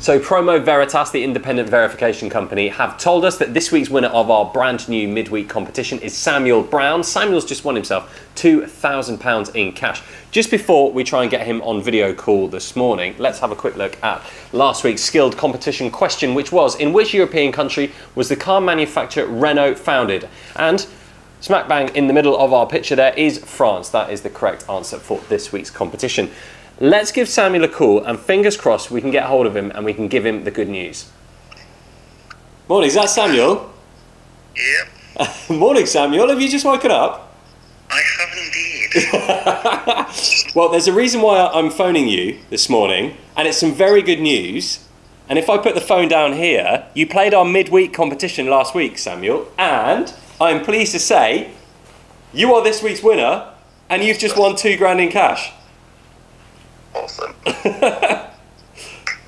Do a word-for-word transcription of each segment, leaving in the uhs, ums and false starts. So Promo Veritas, the independent verification company, have told us that this week's winner of our brand new midweek competition is Samuel Brown. Samuel's just won himself two thousand pounds in cash. Just before we try and get him on video call this morning, let's have a quick look at last week's skilled competition question, which was, in which European country was the car manufacturer Renault founded? And smack bang in the middle of our picture there is France. That is the correct answer for this week's competition. Let's give Samuel a call, and fingers crossed we can get hold of him and we can give him the good news. Morning, is that Samuel? Yep. Morning, Samuel. Have you just woken up? I have indeed. Well, there's a reason why I'm phoning you this morning, and it's some very good news. And if I put the phone down here, you played our midweek competition last week, Samuel, and I'm pleased to say you are this week's winner, and you've just won two grand in cash. Awesome.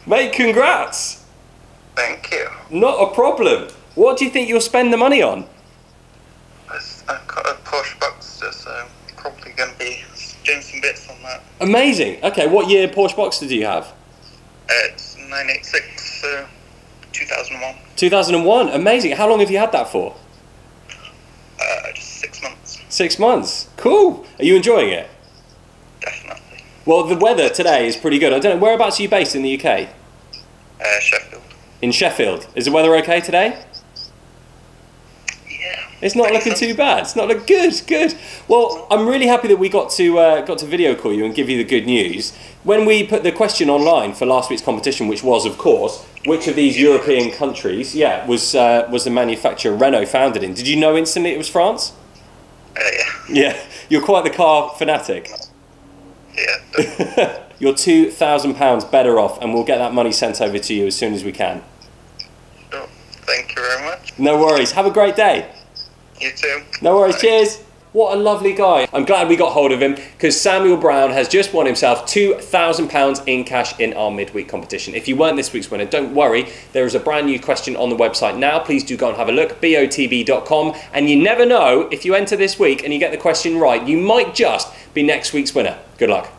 Mate, congrats. Thank you. Not a problem. What do you think you'll spend the money on? I've got a Porsche Boxster, so I'm probably going to be doing some bits on that. Amazing. Okay, what year Porsche Boxster do you have? Uh, it's nine eighty-six, uh, two thousand one. two thousand one, amazing. How long have you had that for? Uh, just six months. Six months. Cool. Are you enjoying it? Definitely. Well, the weather today is pretty good. I don't know, whereabouts are you based in the U K? Uh, Sheffield. In Sheffield. Is the weather okay today? Yeah. It's not looking too bad. It's not looking good. Good. Well, I'm really happy that we got to uh, got to video call you and give you the good news. When we put the question online for last week's competition, which was, of course, which of these European countries, yeah, was uh, was the manufacturer Renault founded in? Did you know instantly it was France? Uh, yeah. Yeah. You're quite the car fanatic. Yeah. You're two thousand pounds better off, and we'll get that money sent over to you as soon as we can. Sure. Thank you very much. No worries. Have a great day. You too. No worries. Bye. Cheers. What a lovely guy. I'm glad we got hold of him, because Samuel Brown has just won himself two thousand pounds in cash in our midweek competition. If you weren't this week's winner, don't worry. There is a brand new question on the website now. Please do go and have a look, B O T B dot com. And you never know, if you enter this week and you get the question right, you might just be next week's winner. Good luck.